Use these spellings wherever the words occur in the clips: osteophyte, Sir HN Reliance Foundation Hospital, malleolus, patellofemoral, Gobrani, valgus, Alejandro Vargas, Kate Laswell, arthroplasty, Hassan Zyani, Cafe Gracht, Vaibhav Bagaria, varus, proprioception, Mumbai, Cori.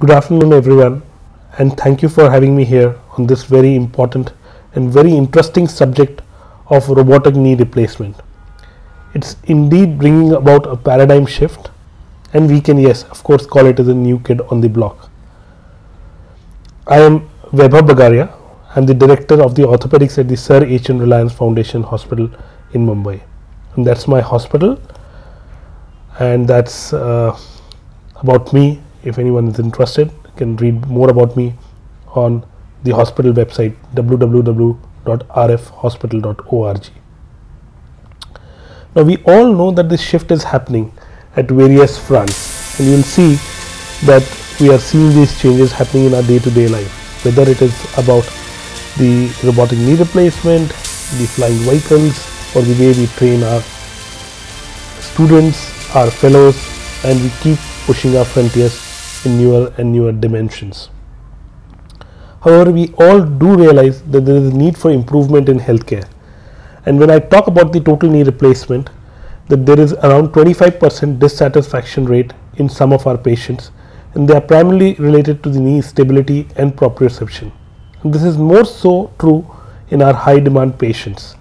Good afternoon everyone, and thank you for having me here on this very important and very interesting subject of robotic knee replacement. It's indeed bringing about a paradigm shift, and we can, yes, of course, call it as a new kid on the block. I am Vaibhav Bagaria. I'm the director of the orthopedics at the Sir HN Reliance Foundation Hospital in Mumbai, and that's my hospital, and that's about me. If anyone is interested, can read more about me on the hospital website www.rfhospital.org. Now we all know that this shift is happening at various fronts, and you will see that we are seeing these changes happening in our day-to-day life, whether it is about the robotic knee replacement, the flying vehicles, or the way we train our students, our fellows, and we keep pushing our frontiers in newer and newer dimensions. However, we all do realize that there is a need for improvement in healthcare. And when I talk about the total knee replacement, that there is around 25% dissatisfaction rate in some of our patients, and they are primarily related to the knee stability and proprioception. And this is more so true in our high demand patients.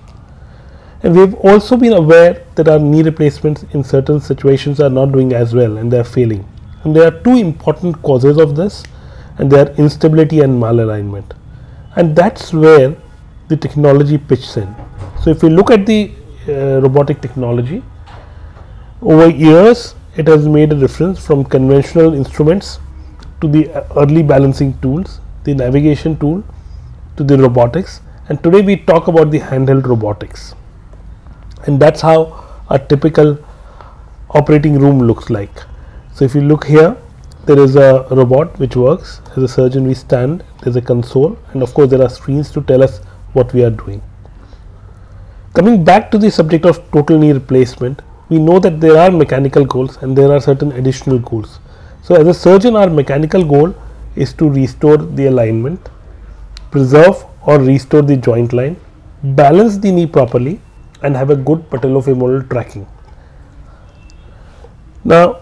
And we have also been aware that our knee replacements in certain situations are not doing as well, and they are failing. And there are two important causes of this, and they are instability and malalignment. And that's where the technology pitches in. So if we look at the robotic technology, over years it has made a difference from conventional instruments to the early balancing tools, the navigation tool, to the robotics, and today we talk about the handheld robotics. And that's how a typical operating room looks like. So if you look here, there is a robot which works. As a surgeon, we stand, there's a console, and of course there are screens to tell us what we are doing. Coming back to the subject of total knee replacement, we know that there are mechanical goals and there are certain additional goals. So as a surgeon, our mechanical goal is to restore the alignment, preserve or restore the joint line, balance the knee properly, and have a good patellofemoral tracking. Now,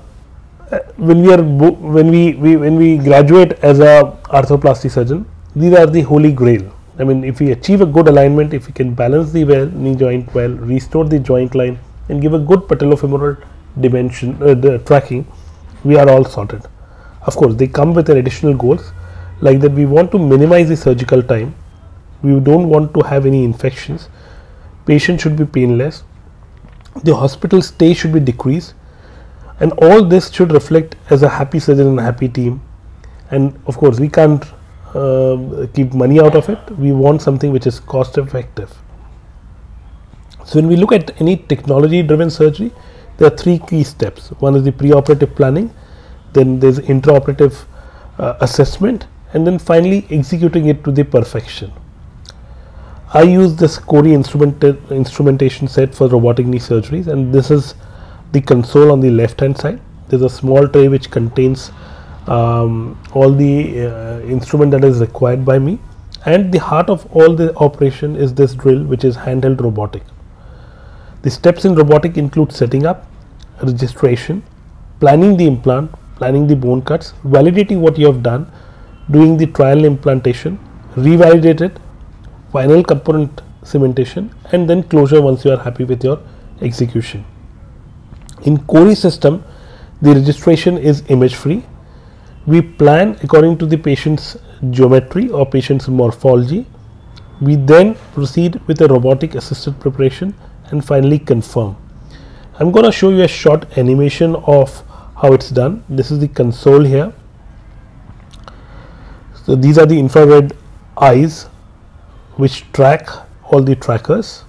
when we graduate as a arthroplasty surgeon, these are the holy grail. I mean, if we achieve a good alignment, if we can balance the knee joint well, restore the joint line, and give a good patellofemoral dimension tracking, we are all sorted. Of course, they come with additional goals, like that we want to minimize the surgical time, we don't want to have any infections. Patient should be painless, the hospital stay should be decreased, and all this should reflect as a happy surgeon and a happy team. And of course, we can't keep money out of it. We want something which is cost effective. So when we look at any technology driven surgery, there are three key steps. One is the preoperative planning, then there's intraoperative assessment, and then finally executing it to the perfection. I use this Cori instrumentation set for robotic knee surgeries, and this is the console on the left hand side. There is a small tray which contains all the instrument that is required by me, and the heart of all the operation is this drill, which is handheld robotic. The steps in robotic include setting up, registration, planning the implant, planning the bone cuts, validating what you have done, doing the trial implantation, revalidate it, final component cementation, and then closure once you are happy with your execution. In Cori system, the registration is image free. We plan according to the patient's geometry or patient's morphology. We then proceed with a robotic assisted preparation and finally confirm. I'm going to show you a short animation of how it's done. This is the console here. So these are the infrared eyes which track all the trackers.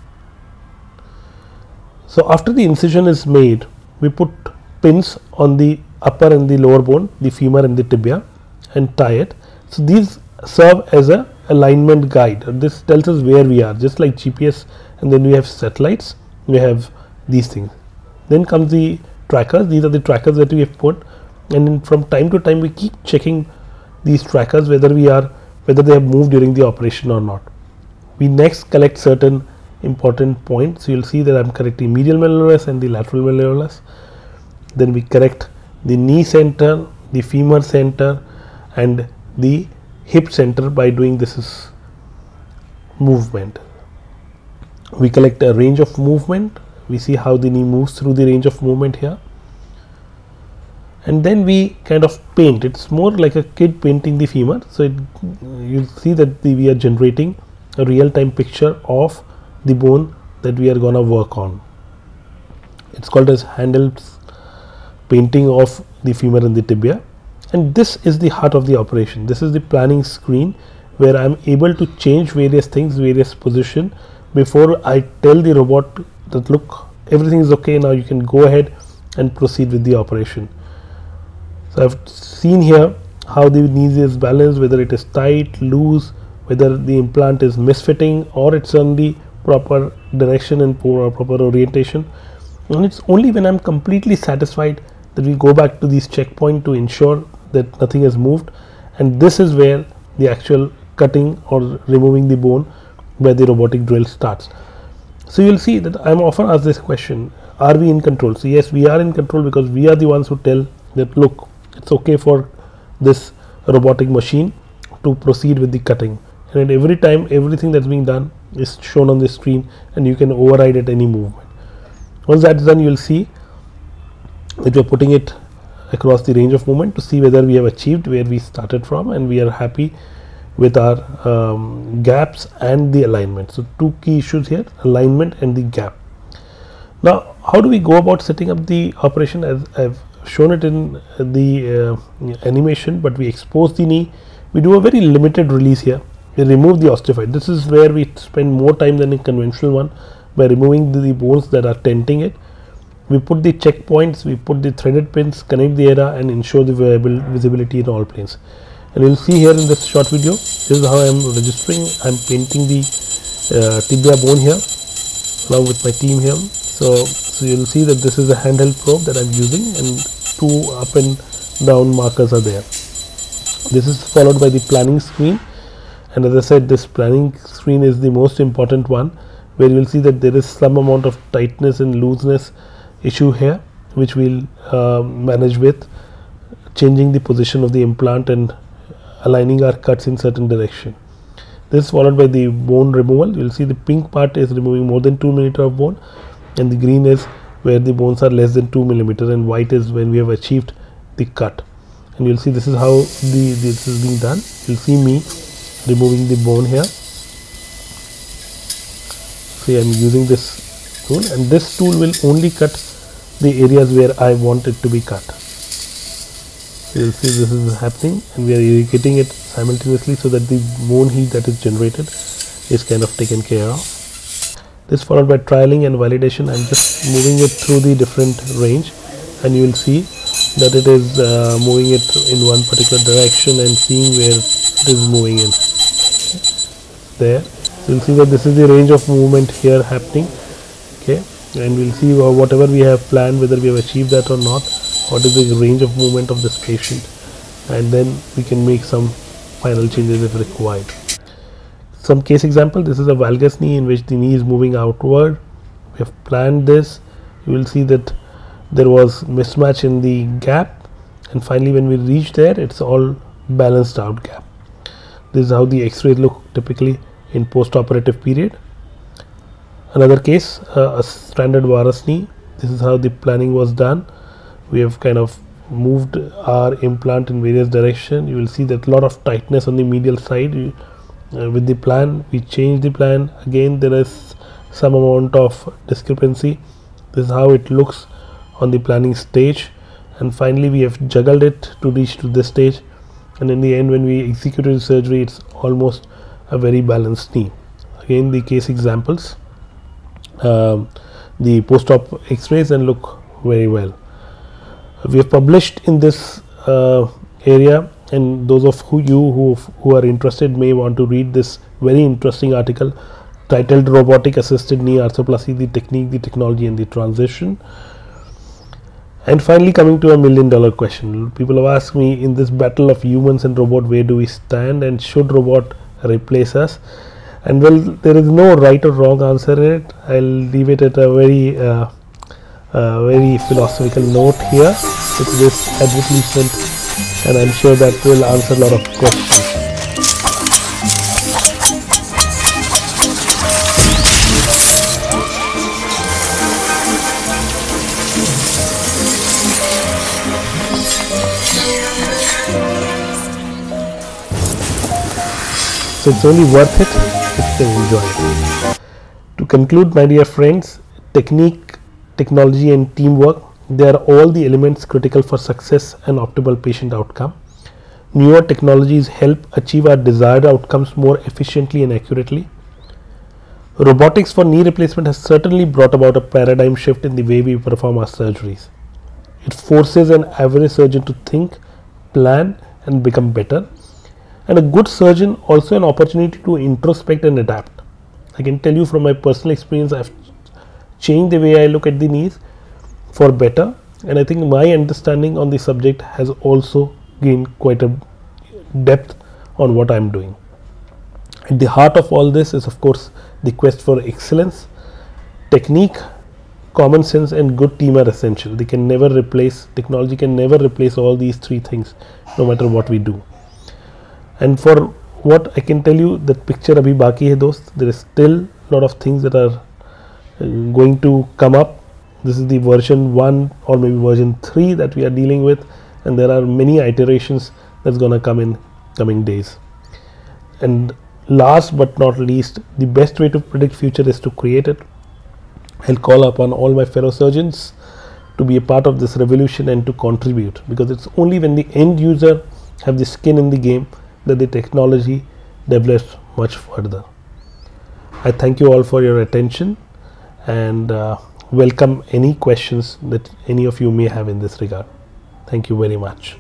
So after the incision is made, we put pins on the upper and the lower bone, the femur and the tibia, and tie it. So these serve as a alignment guide. This tells us where we are, just like GPS, and then we have satellites, we have these things. Then comes the trackers. These are the trackers that we have put, and then from time to time we keep checking these trackers, whether they have moved during the operation or not. We next collect certain important points. So you'll see that I'm correcting medial malleolus and the lateral malleolus. Then we correct the knee center, the femur center, and the hip center by doing this is movement. We collect a range of movement. We see how the knee moves through the range of movement here, and then we kind of paint. It's more like a kid painting the femur. So you'll see that we are generating a real-time picture of the bone that we are gonna work on. It's called as Handel's painting of the femur and the tibia, and this is the heart of the operation. This is the planning screen where I am able to change various things, various position before I tell the robot that look, everything is okay, now you can go ahead and proceed with the operation. So I have seen here how the knee is balanced, whether it is tight, loose, whether the implant is misfitting or it's on the proper direction and proper orientation. And it's only when I'm completely satisfied that we go back to these checkpoints to ensure that nothing has moved, and this is where the actual cutting or removing the bone where the robotic drill starts. So you will see that I am often asked this question, are we in control? So yes, we are in control, because we are the ones who tell that look, it's okay for this robotic machine to proceed with the cutting, and at every time everything that's being done is shown on the screen and you can override at any movement. Once that's done, you will see that we are putting it across the range of movement to see whether we have achieved where we started from and we are happy with our gaps and the alignment. So two key issues here, alignment and the gap. Now how do we go about setting up the operation? As I've shown it in the animation, but we expose the knee, we do a very limited release here, we remove the osteophyte. This is where we spend more time than a conventional one by removing the bones that are tenting it. We put the checkpoints, we put the threaded pins, connect the era and ensure the visibility in all planes. And you will see here in this short video, this is how I am registering. I am painting the tibia bone here along with my team here. So you will see that this is a handheld probe that I am using and two up and down markers are there. This is followed by the planning screen, and as I said, this planning screen is the most important one, where you will see that there is some amount of tightness and looseness issue here, which we will manage with changing the position of the implant and aligning our cuts in certain direction. This is followed by the bone removal. You will see the pink part is removing more than 2 mm of bone, and the green is where the bones are less than 2 mm, and white is when we have achieved the cut. And you will see this is how this is being done. You will see me removing the bone here. See, I am using this tool, and this tool will only cut the areas where I want it to be cut. You will see this is happening, and we are irrigating it simultaneously so that the bone heat that is generated is kind of taken care of. This followed by trialing and validation. I am just moving it through the different range, and you will see that it is moving it in one particular direction and seeing where it is moving in. There, you will see that this is the range of movement here happening. Okay, and we will see whatever we have planned, whether we have achieved that or not. What is the range of movement of this patient, and then we can make some final changes if required. Some case example, this is a valgus knee in which the knee is moving outward. We have planned this. You will see that there was mismatch in the gap, and finally when we reach there, it's all balanced out gap. This is how the x-rays look typically in post-operative period. Another case, a standard varus knee. This is how the planning was done. We have kind of moved our implant in various direction. You will see that lot of tightness on the medial side. With the plan, we change the plan again. There is some amount of discrepancy. This is how it looks on the planning stage, and finally we have juggled it to reach to this stage, and in the end when we executed the surgery, it's almost a very balanced knee. Again, the case examples, the post-op x-rays, and look very well. We have published in this area, and those of you who are interested may want to read this very interesting article titled Robotic Assisted Knee Arthroplasty, the Technique, the Technology and the Transition. And finally, coming to $1 million question, people have asked me, in this battle of humans and robot, where do we stand, and should robot replace us? And well, there is no right or wrong answer in it. I'll leave it at a very philosophical note here with this advertisement and I'm sure that will answer a lot of questions. So it's only worth it if you enjoy it. To conclude, my dear friends, technique, technology and teamwork, they are all the elements critical for success and optimal patient outcome. Newer technologies help achieve our desired outcomes more efficiently and accurately. Robotics for knee replacement has certainly brought about a paradigm shift in the way we perform our surgeries. It forces an average surgeon to think, plan and become better, and a good surgeon also an opportunity to introspect and adapt. I can tell you from my personal experience, I have changed the way I look at the knees for better, and I think my understanding on the subject has also gained quite a depth on what I am doing. At the heart of all this is of course the quest for excellence. Technique, common sense and good team are essential. They can never replace, technology can never replace all these three things no matter what we do. And for what I can tell you, that picture abhi baki hai dost, there is still lot of things that are going to come up. This is the version 1 or maybe version 3 that we are dealing with, and there are many iterations that's gonna come in coming days. And last but not least, the best way to predict future is to create it. I'll call upon all my fellow surgeons to be a part of this revolution and to contribute, because it's only when the end user have the skin in the game that the technology develops much further. I thank you all for your attention and welcome any questions that any of you may have in this regard. Thank you very much.